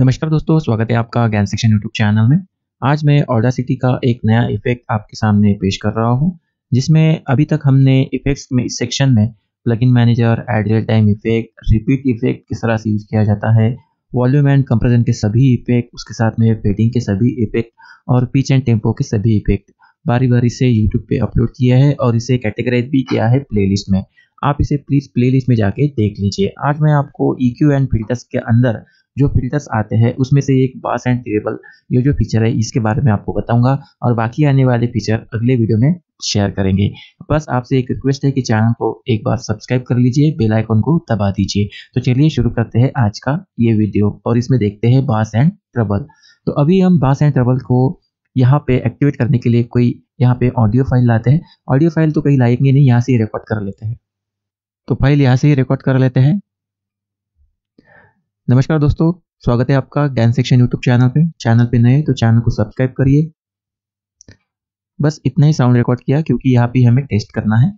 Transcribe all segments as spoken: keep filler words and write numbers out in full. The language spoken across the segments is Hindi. नमस्कार दोस्तों, स्वागत है आपका ज्ञान सेक्शन यूट्यूब चैनल में। आज मैं ऑडासिटी का एक नया इफेक्ट आपके सामने पेश कर रहा हूं, जिसमें अभी तक हमने इफेक्ट्स में इस सेक्शन में plugin manager, add real time effect, repeat effect किस तरह से यूज़ किया जाता है, वॉल्यूम एंड कंप्रेशन के सभी इफेक्ट, उसके साथ में फेडिंग के सभी इफेक्ट और पिच एंड टेम्पो के सभी इफेक्ट बारी बारी से यूट्यूब पर अपलोड किया है और इसे कैटेगराइज भी किया है प्ले लिस्ट में। आप इसे प्लीज़ प्ले लिस्ट में जाके देख लीजिए। आज मैं आपको ई क्यू एंड फिल्टर्स के अंदर जो फिल्टर्स आते हैं उसमें से एक बास एंड ट्रेबल ये जो फीचर है इसके बारे में आपको बताऊंगा और बाकी आने वाले फीचर अगले वीडियो में शेयर करेंगे। बस आपसे एक रिक्वेस्ट है कि चैनल को एक बार सब्सक्राइब कर लीजिए, बेल आइकन को दबा दीजिए। तो चलिए शुरू करते हैं आज का ये वीडियो और इसमें देखते हैं बास एंड ट्रेबल। तो अभी हम बास एंड ट्रेबल को यहाँ पे एक्टिवेट करने के लिए कोई यहाँ पे ऑडियो फाइल लाते हैं। ऑडियो फाइल तो कहीं लाएंगे नहीं, यहाँ से ही रिकॉर्ड कर लेते हैं। तो फाइल यहाँ से ही रिकॉर्ड कर लेते हैं। नमस्कार दोस्तों, स्वागत है आपका ज्ञान सेक्शन यूट्यूब चैनल पे। चैनल पे नए तो चैनल को सब्सक्राइब करिए। बस इतना ही साउंड रिकॉर्ड किया क्योंकि यहाँ पे हमें टेस्ट करना है।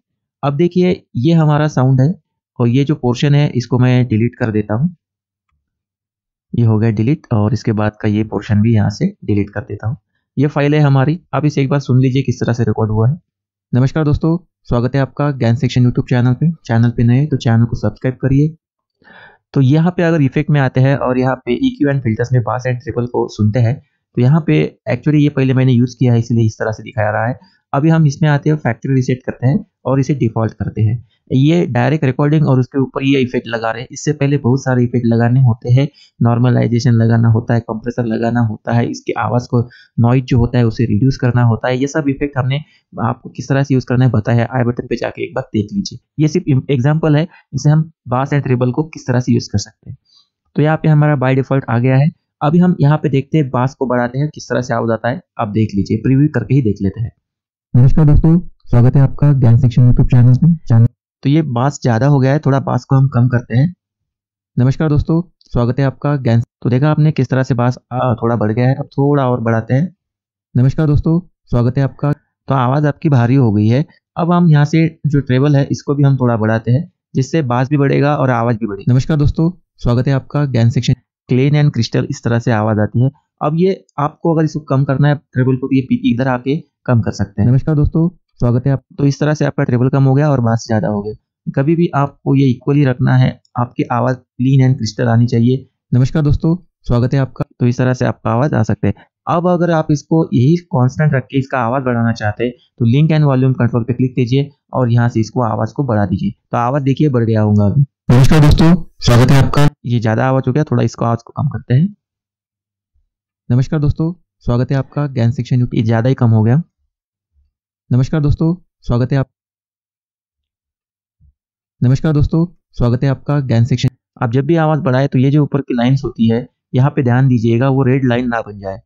अब देखिए ये हमारा साउंड है और ये जो पोर्शन है इसको मैं डिलीट कर देता हूँ। ये हो गया डिलीट और इसके बाद का ये पोर्शन भी यहाँ से डिलीट कर देता हूँ। ये फाइल है हमारी, आप इसे एक बार सुन लीजिए किस तरह से रिकॉर्ड हुआ है। नमस्कार दोस्तों, स्वागत है आपका ज्ञान सेक्शन यूट्यूब चैनल पे। चैनल पे नए तो चैनल को सब्सक्राइब करिए। तो यहाँ पे अगर इफेक्ट में आते हैं और यहाँ पे ई क्यू एंड फिल्टर्स में बास एंड ट्रेबल को सुनते हैं तो यहाँ पे एक्चुअली ये पहले मैंने यूज़ किया है इसलिए इस तरह से दिखाया रहा है। अभी हम इसमें आते हैं, फैक्ट्री रीसेट करते हैं और इसे डिफ़ॉल्ट करते हैं। ये डायरेक्ट रिकॉर्डिंग और उसके ऊपर ये इफेक्ट लगा रहे हैं। इससे पहले बहुत सारे इफेक्ट लगाने होते हैं, नॉर्मलाइजेशन लगाना होता है, कंप्रेसर लगाना होता है, इसकी आवाज़ को नॉइज जो होता है उसे रिड्यूस करना होता है। ये सब इफेक्ट हमने आपको किस तरह से यूज़ करना है बताया है, आई बटन पे जाके एक बार देख लीजिए। ये सिर्फ एग्जाम्पल है, इसे हम बास एंड ट्रेबल को किस तरह से यूज़ कर सकते हैं। तो यहाँ पर हमारा बाई डिफ़ॉल्ट आ गया है। अभी हम यहाँ पे देखते हैं, बास को बढ़ाते हैं किस तरह से आवाज़ आता है, आप देख लीजिए। प्रीव्यू करके ही देख लेते हैं। नमस्कार दोस्तों, स्वागत है आपका ज्ञान सेक्शन यूट्यूब चैनल में। चैनल तो ये बास ज़्यादा हो गया है, थोड़ा बास को हम कम करते हैं। नमस्कार दोस्तों, स्वागत है आपका ज्ञान। तो देखा आपने किस तरह से बास आ, थोड़ा बढ़ गया है। अब थोड़ा और बढ़ाते हैं। नमस्कार दोस्तों, स्वागत है आपका। तो आवाज़ आपकी भारी हो गई है। अब हम यहाँ से जो ट्रेबल है इसको भी हम थोड़ा बढ़ाते हैं, जिससे बास भी बढ़ेगा और आवाज़ भी बढ़ेगी। नमस्कार दोस्तों, स्वागत है आपका Gyan section. Clean and crystal इस तरह से आवाज़ आती है। अब ये आपको अगर इसको कम करना है ट्रेबल को तो ये इधर आके कम कर सकते हैं। नमस्कार दोस्तों, स्वागत है आप। तो इस तरह से आपका ट्रेबल कम हो गया और बास ज़्यादा हो गया। कभी भी आपको ये इक्वली रखना है, आपकी आवाज़ क्लीन एंड क्रिस्टल आनी चाहिए। नमस्कार दोस्तों, स्वागत है आपका। तो इस तरह से आपका आवाज़ आ सकते हैं। अब अगर आप इसको यही कांस्टेंट रख के इसका आवाज़ बढ़ाना चाहते हैं तो लिंक एंड वॉल्यूम कंट्रोल पे क्लिक कीजिए और यहाँ से इसको आवाज़ को बढ़ा दीजिए। तो आवाज़ देखिए बढ़ गया होगा अभी। नमस्कार दोस्तों, स्वागत है आपका। ये ज़्यादा आवाज़ हो गया, थोड़ा इसको आवाज़ को कम करते हैं। नमस्कार दोस्तों, स्वागत है आपका ज्ञान सेक्शन। ये ज़्यादा ही कम हो गया। नमस्कार दोस्तों, स्वागत है आप। नमस्कार दोस्तों, स्वागत है आपका ज्ञान सेक्शन। आप जब भी आवाज़ बढ़ाए तो ये जो ऊपर की लाइन्स होती है यहाँ पे ध्यान दीजिएगा, वो रेड लाइन ना बन जाए।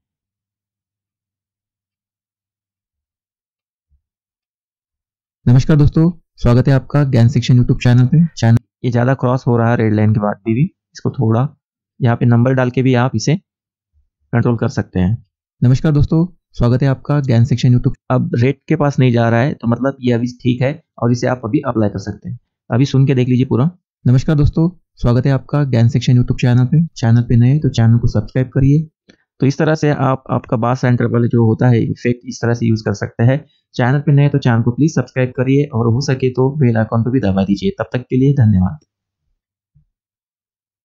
नमस्कार दोस्तों, स्वागत है आपका ज्ञान सेक्शन यूट्यूब चैनल पे। चैनल ये ज़्यादा क्रॉस हो रहा है रेड लाइन के बाद भी, भी इसको थोड़ा यहाँ पे नंबर डाल के भी आप इसे कंट्रोल कर सकते हैं। नमस्कार दोस्तों, स्वागत है आपका ज्ञान सेक्शन यूट्यूब। अब रेट के पास नहीं जा रहा है तो मतलब ये अभी ठीक है और इसे आप अभी अप्लाई कर सकते हैं। अभी सुन के देख लीजिए पूरा। नमस्कार दोस्तों, स्वागत है आपका ज्ञान सेक्शन यूट्यूब चैनल पे। चैनल पे नए तो चैनल को सब्सक्राइब करिए। तो इस तरह से आप आपका बास एंड ट्रेबल जो होता है इफेक्ट इस तरह से यूज़ कर सकते हैं। चैनल पे नए तो चैनल को प्लीज़ सब्सक्राइब करिए और हो सके तो बेल आइकन को भी दबा दीजिए। तब तक के लिए धन्यवाद।